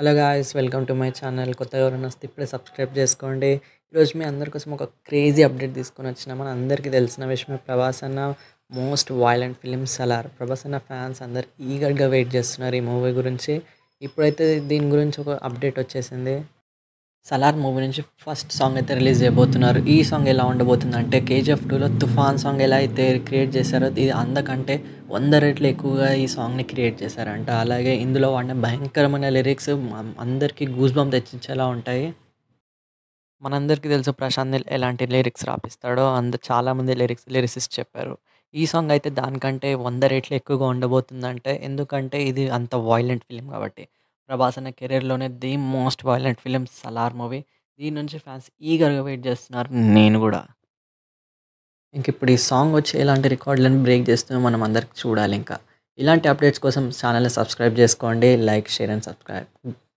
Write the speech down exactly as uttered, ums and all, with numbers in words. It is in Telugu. Hello guys welcome to my channel. కొత్తగా ఎవరైనా వస్తే ఇప్పుడే సబ్స్క్రైబ్ చేసుకోండి. ఈరోజు మీ అందరి కోసం ఒక క్రేజీ అప్డేట్ తీసుకొని వచ్చినా. మన అందరికీ తెలిసిన విషయమే, ప్రభాస్ అన్న most violent film Salaar. Prabhas అన్న ఫ్యాన్స్ అందరు ఈగర్గా వెయిట్ చేస్తున్నారు ఈ మూవీ గురించి. ఇప్పుడైతే దీని గురించి ఒక అప్డేట్ వచ్చేసింది. సలార్ మూవీ నుంచి ఫస్ట్ సాంగ్ అయితే రిలీజ్ చేయబోతున్నారు. ఈ సాంగ్ ఎలా ఉండబోతుందంటే, కేజీఎఫ్ టూలో తుఫాన్ సాంగ్ ఎలా అయితే క్రియేట్ చేశారో ఇది అందకంటే వంద రెట్లు ఎక్కువగా ఈ సాంగ్ని క్రియేట్ చేశారంట. అలాగే ఇందులో వాడిన భయంకరమైన లిరిక్స్ అందరికీ గూస్ బంప్ తెచ్చించేలా ఉంటాయి. మనందరికీ తెలుసు ప్రశాంత్ నీల్ ఎలాంటి లిరిక్స్ రాపిస్తాడో. అందరు చాలామంది లిరిక్స్ లిరిసిస్ట్ చెప్పారు. ఈ సాంగ్ అయితే దానికంటే వంద రెట్లు ఎక్కువగా ఉండబోతుందంటే, ఎందుకంటే ఇది అంత వైలెంట్ ఫిలిం కాబట్టి. ప్రభాస్ అన్న కెరీర్లోనే the most violent film Salaar movie. దీని నుంచి ఫ్యాన్స్ ఈగర్గా వెయిట్ చేస్తున్నారు, నేను కూడా. ఇంక ఇప్పుడు ఈ సాంగ్ వచ్చి ఎలాంటి రికార్డులను బ్రేక్ చేస్తుందో మనం అందరికి చూడాలి. ఇంకా ఇలాంటి అప్డేట్స్ కోసం ఛానల్ని సబ్స్క్రైబ్ చేసుకోండి. Like, share and subscribe.